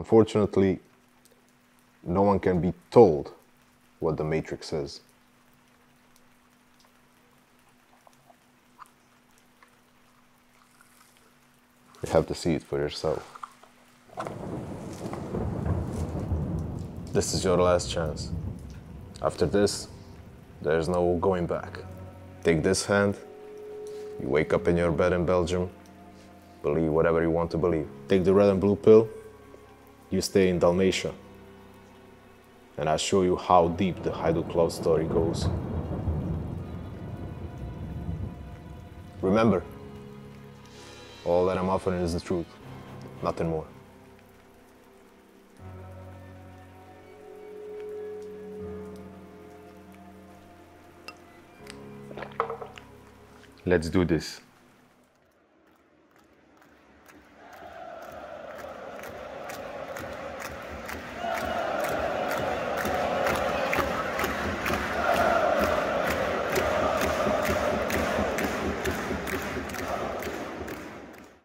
Unfortunately, no one can be told what the matrix is. You have to see it for yourself. This is your last chance. After this, there's no going back. Take this hand, you wake up in your bed in Belgium, believe whatever you want to believe. Take the red and blue pill, you stay in Dalmatia. And I'll show you how deep the Hajduk love story goes. Remember, all that I'm offering is the truth, nothing more. Let's do this.